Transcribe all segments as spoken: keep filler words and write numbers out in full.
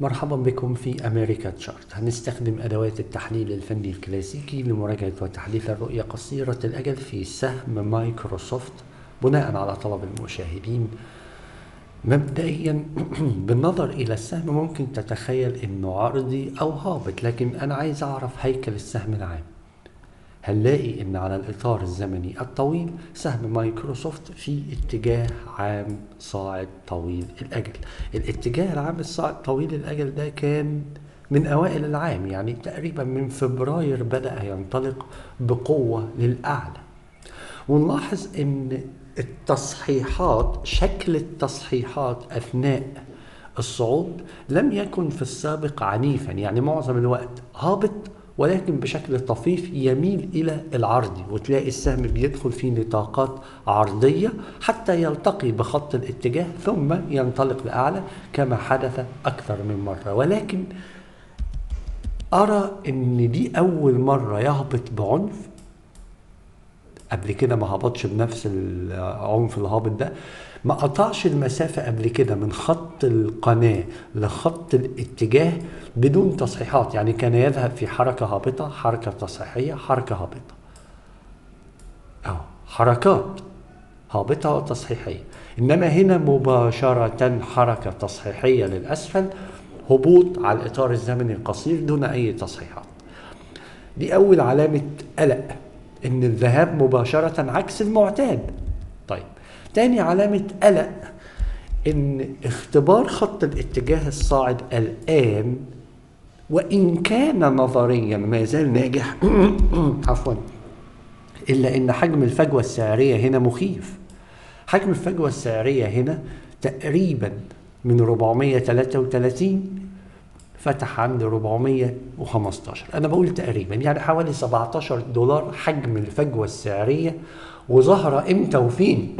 مرحبا بكم في أمريكا تشارت. هنستخدم أدوات التحليل الفني الكلاسيكي لمراجعة وتحليل الرؤية قصيرة الأجل في سهم مايكروسوفت بناء على طلب المشاهدين. مبدئيا بالنظر إلى السهم ممكن تتخيل إنه عرضي أو هابط، لكن أنا عايز أعرف هيكل السهم العام. هنلاقي إن على الإطار الزمني الطويل سهم مايكروسوفت في اتجاه عام صاعد طويل الأجل. الاتجاه العام الصاعد طويل الأجل ده كان من أوائل العام، يعني تقريبا من فبراير بدأ ينطلق بقوة للأعلى. ونلاحظ إن التصحيحات، شكل التصحيحات أثناء الصعود لم يكن في السابق عنيفا، يعني معظم الوقت هابط ولكن بشكل طفيف يميل إلى العرضي، وتلاقي السهم بيدخل في نطاقات عرضية حتى يلتقي بخط الاتجاه ثم ينطلق لأعلى كما حدث أكثر من مرة. ولكن أرى إن دي أول مرة يهبط بعنف، قبل كده ما هبطش بنفس العنف الهابط ده، ما قطعش المسافة قبل كده من خط القناة لخط الاتجاه بدون تصحيحات، يعني كان يذهب في حركة هابطة، حركة تصحيحية، حركة هابطة، أو حركات هابطة وتصحيحية. إنما هنا مباشرة حركة تصحيحية للأسفل، هبوط على الإطار الزمني القصير دون أي تصحيحات. دي أول علامة قلق، إن الذهاب مباشرة عكس المعتاد. طيب، تاني علامة قلق إن اختبار خط الاتجاه الصاعد الآن وإن كان نظريا ما زال ناجح عفوا، إلا إن حجم الفجوة السعرية هنا مخيف. حجم الفجوة السعرية هنا تقريبا من أربعمية وتلاتة وتلاتين فتح عند أربعمية وخمستاشر، أنا بقول تقريبا يعني حوالي سبعتاشر دولار حجم الفجوة السعرية. وظهر إمتى وفين؟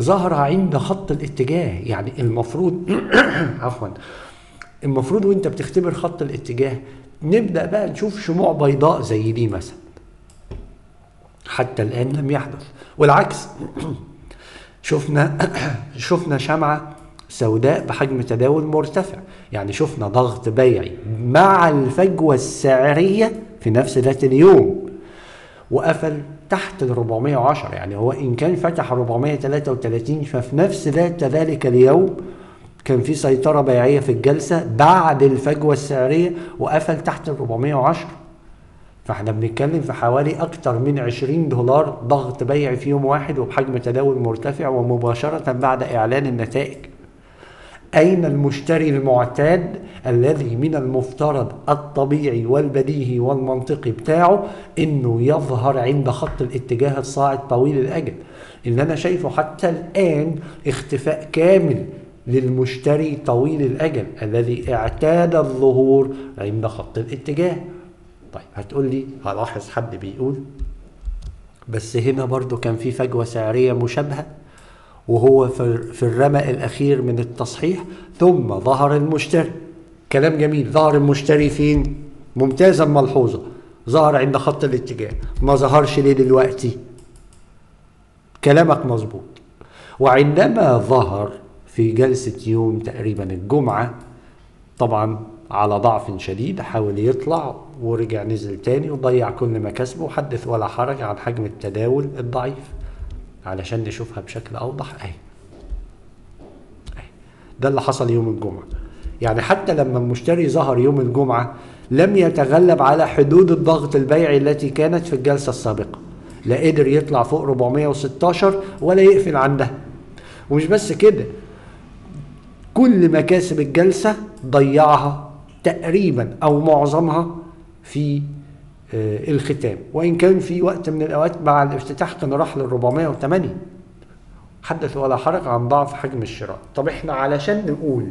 ظهر عند خط الاتجاه، يعني المفروض عفوا المفروض وأنت بتختبر خط الاتجاه نبدأ بقى نشوف شموع بيضاء زي دي مثلا، حتى الآن لم يحدث. والعكس شفنا شفنا شمعة سوداء بحجم تداول مرتفع، يعني شفنا ضغط بيعي مع الفجوة السعرية في نفس ذات اليوم، وقفل تحت ال أربعمية وعشرة، يعني هو إن كان فتح أربعمية وتلاتة وتلاتين ففي نفس ذات ذلك اليوم كان في سيطرة بيعية في الجلسة بعد الفجوة السعرية وقفل تحت ال أربعمية وعشرة. فاحنا بنتكلم في حوالي أكتر من عشرين دولار ضغط بيعي في يوم واحد وبحجم تداول مرتفع ومباشرة بعد إعلان النتائج. أين المشتري المعتاد الذي من المفترض الطبيعي والبديهي والمنطقي بتاعه إنه يظهر عند خط الاتجاه الصاعد طويل الأجل؟ اللي أنا شايفه حتى الآن اختفاء كامل للمشتري طويل الأجل الذي اعتاد الظهور عند خط الاتجاه. طيب هتقول لي هلاحظ حد بيقول بس هنا برضو كان في فجوة سعرية مشابهة وهو في الرمق الأخير من التصحيح ثم ظهر المشتري. كلام جميل، ظهر المشتري فين؟ ممتازا ملحوظة، ظهر عند خط الاتجاه. ما ظهرش ليه دلوقتي؟ كلامك مظبوط. وعندما ظهر في جلسة يوم تقريبا الجمعة طبعا على ضعف شديد، حاول يطلع ورجع نزل تاني وضيع كل ما كسبه، حدث ولا حرج عن حجم التداول الضعيف. علشان نشوفها بشكل أوضح، أهي أهي ده اللي حصل يوم الجمعة. يعني حتى لما المشتري ظهر يوم الجمعة لم يتغلب على حدود الضغط البيعي التي كانت في الجلسة السابقة، لا قدر يطلع فوق أربعمية وستاشر ولا يقفل عندها. ومش بس كده، كل مكاسب الجلسة ضيعها تقريبا أو معظمها في الختام، وإن كان في وقت من الأوقات مع الافتتاح كان راح لل أربعمية وتمانية. حدث ولا حرج عن ضعف حجم الشراء. طب احنا علشان نقول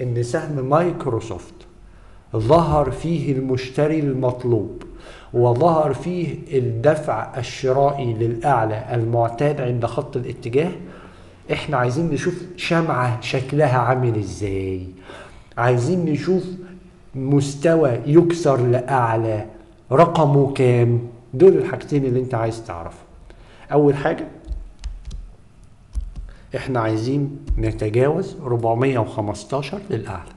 إن سهم مايكروسوفت ظهر فيه المشتري المطلوب وظهر فيه الدفع الشرائي للأعلى المعتاد عند خط الاتجاه، احنا عايزين نشوف شمعة شكلها عامل ازاي، عايزين نشوف مستوى يكسر لأعلى رقمه كام. دول الحاجتين اللي انت عايز تعرفه. اول حاجة احنا عايزين نتجاوز أربعمية وخمستاشر للاعلى.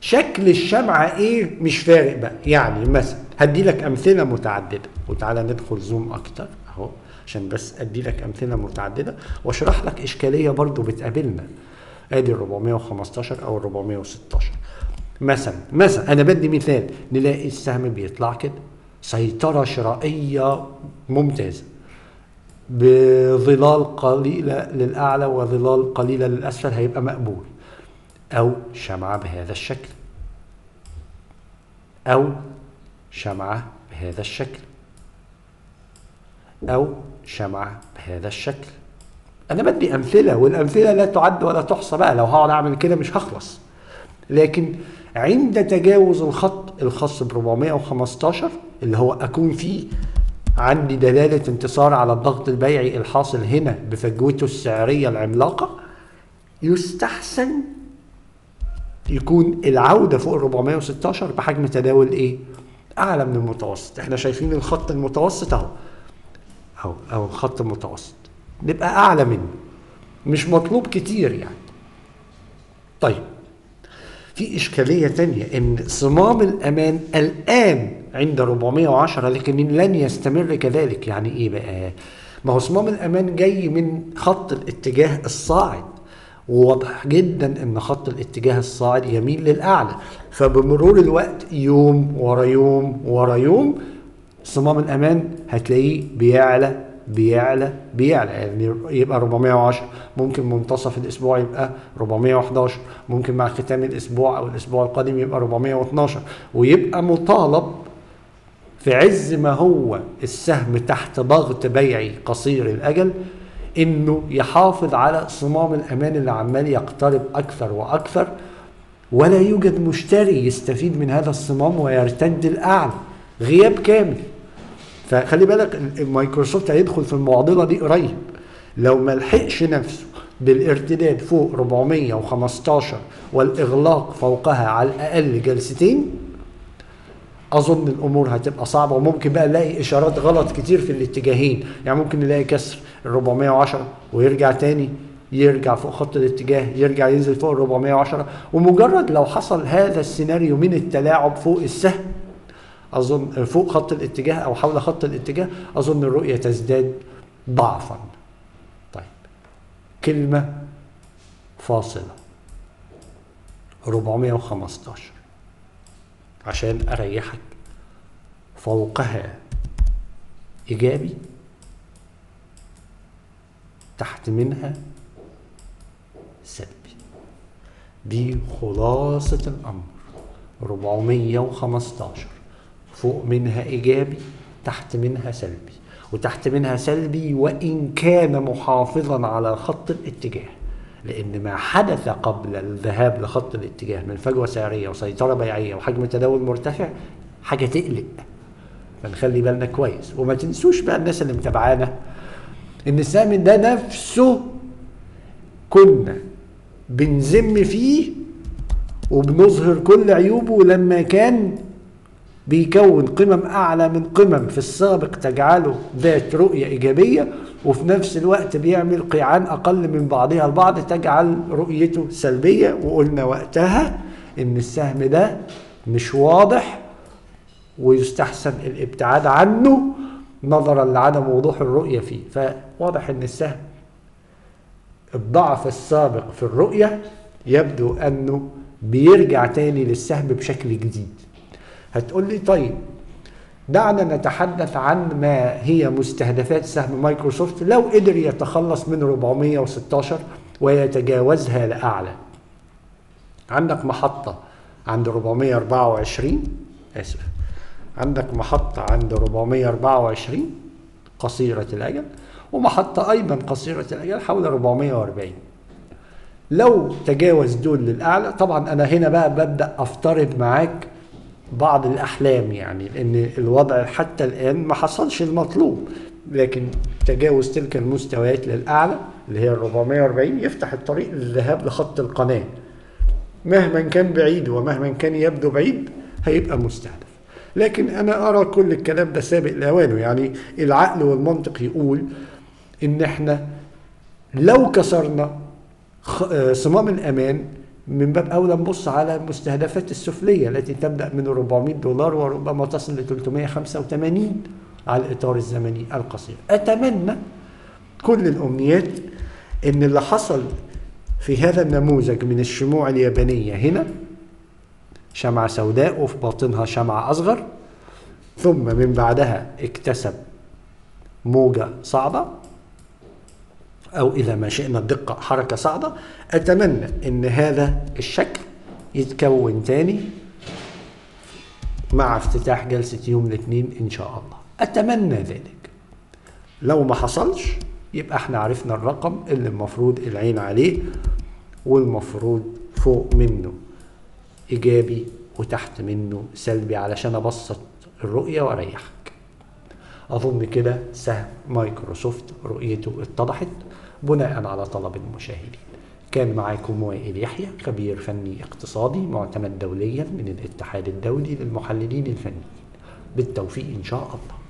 شكل الشمعة ايه مش فارق بقى. يعني مثلا هدي لك امثله متعدده، وتعالى ندخل زوم اكتر اهو عشان بس ادي لك امثله متعدده واشرح لك اشكاليه برضو بتقابلنا. ادي أربعمية وخمستاشر او أربعمية وستاشر مثلا. مثلا انا بدي مثال، نلاقي السهم بيطلع كده سيطره شرائيه ممتازه بظلال قليله للاعلى وظلال قليله للاسفل، هيبقى مقبول. او شمعه بهذا الشكل، او شمعه بهذا الشكل، او شمعه بهذا الشكل. انا بدي امثله، والامثله لا تعد ولا تحصى بقى، لو هقعد اعمل كده مش هخلص. لكن عند تجاوز الخط الخاص ب أربعمية وخمستاشر اللي هو اكون فيه عندي دلاله انتصار على الضغط البيعي الحاصل هنا بفجوته السعريه العملاقه، يستحسن يكون العوده فوق أربعمية وستاشر بحجم تداول ايه؟ اعلى من المتوسط. احنا شايفين الخط المتوسط اهو اهو اهو الخط المتوسط، نبقى اعلى منه، مش مطلوب كتير يعني. طيب في اشكاليه تانية، ان صمام الامان الان عند أربعمية وعشرة لكن لن يستمر كذلك. يعني ايه بقى؟ ما هو صمام الامان جاي من خط الاتجاه الصاعد، وواضح جدا ان خط الاتجاه الصاعد يميل للاعلى، فبمرور الوقت يوم ورا يوم ورا يوم صمام الامان هتلاقيه بيعلى بيعلى بيعلى. يعني يبقى أربعمية وعشرة، ممكن منتصف الاسبوع يبقى أربعمية وحداشر، ممكن مع ختام الاسبوع او الاسبوع القادم يبقى أربعمية واتناشر، ويبقى مطالب في عز ما هو السهم تحت ضغط بيعي قصير الاجل انه يحافظ على صمام الامان اللي عمال يقترب اكثر واكثر، ولا يوجد مشتري يستفيد من هذا الصمام ويرتد الاعلى غياب كامل. فخلي بالك مايكروسوفت هيدخل في المعضله دي قريب، لو ما لحقش نفسه بالارتداد فوق أربعمية وخمستاشر والاغلاق فوقها على الاقل جلستين، اظن الامور هتبقى صعبه. وممكن بقى نلاقي اشارات غلط كتير في الاتجاهين، يعني ممكن نلاقي كسر أربعمية وعشرة ويرجع تاني، يرجع فوق خط الاتجاه، يرجع ينزل فوق أربعمية وعشرة. ومجرد لو حصل هذا السيناريو من التلاعب فوق السهم اظن فوق خط الاتجاه او حول خط الاتجاه، اظن الرؤيه تزداد ضعفا. طيب كلمه فاصله أربعمية وخمستاشر عشان اريحك، فوقها ايجابي، تحت منها سلبي. دي خلاصه الامر، أربعمية وخمستاشر فوق منها ايجابي، تحت منها سلبي، وتحت منها سلبي وان كان محافظا على خط الاتجاه. لان ما حدث قبل الذهاب لخط الاتجاه من فجوه سعريه وسيطره بيعيه وحجم تداول مرتفع حاجه تقلق، فنخلي بالنا كويس. وما تنسوش بقى الناس اللي متابعانا ان السهم ده نفسه كنا بنذم فيه وبنظهر كل عيوبه لما كان بيكون قمم اعلى من قمم في السابق تجعله ذات رؤيه ايجابيه، وفي نفس الوقت بيعمل قيعان اقل من بعضها البعض تجعل رؤيته سلبيه. وقلنا وقتها ان السهم ده مش واضح ويستحسن الابتعاد عنه نظرا لعدم وضوح الرؤيه فيه. فواضح ان السهم الضعف السابق في الرؤيه يبدو انه بيرجع تاني للسهم بشكل جديد. هتقول لي طيب دعنا نتحدث عن ما هي مستهدفات سهم مايكروسوفت لو قدر يتخلص من أربعمية وستاشر ويتجاوزها لأعلى. عندك محطة عند أربعمية واربعة وعشرين، آسف، عندك محطة عند أربعمية واربعة وعشرين قصيرة الأجل، ومحطة أيضا قصيرة الأجل حول أربعمية واربعين. لو تجاوز دول للأعلى، طبعا أنا هنا بقى ببدأ أفترض معاك بعض الأحلام، يعني لأن الوضع حتى الآن ما حصلش المطلوب، لكن تجاوز تلك المستويات للأعلى اللي هي أربعمية واربعين يفتح الطريق للذهاب لخط القناة. مهما كان بعيد ومهما كان يبدو بعيد هيبقى مستهدف. لكن أنا أرى كل الكلام ده سابق لأوانه، يعني العقل والمنطق يقول إن إحنا لو كسرنا صمام الأمان من باب أولى نبص على المستهدفات السفلية التي تبدأ من أربعمائة دولار وربما تصل ل ثلاثمائة وخمسة وثمانين على الإطار الزمني القصير. أتمنى كل الأمنيات إن اللي حصل في هذا النموذج من الشموع اليابانية، هنا شمعة سوداء وفي باطنها شمعة أصغر، ثم من بعدها اكتسب موجة صعبة أو إذا ما شئنا الدقة حركة صعبة. أتمنى إن هذا الشكل يتكون تاني مع افتتاح جلسة يوم الاثنين إن شاء الله، أتمنى ذلك. لو ما حصلش يبقى احنا عرفنا الرقم اللي المفروض العين عليه والمفروض فوق منه إيجابي وتحت منه سلبي علشان أبسط الرؤية وأريحك. أظن كده سهم مايكروسوفت رؤيته اتضحت بناء على طلب المشاهدين. كان معاكم وائل يحيى، خبير فني اقتصادي معتمد دوليا من الاتحاد الدولي للمحللين الفنيين. بالتوفيق إن شاء الله.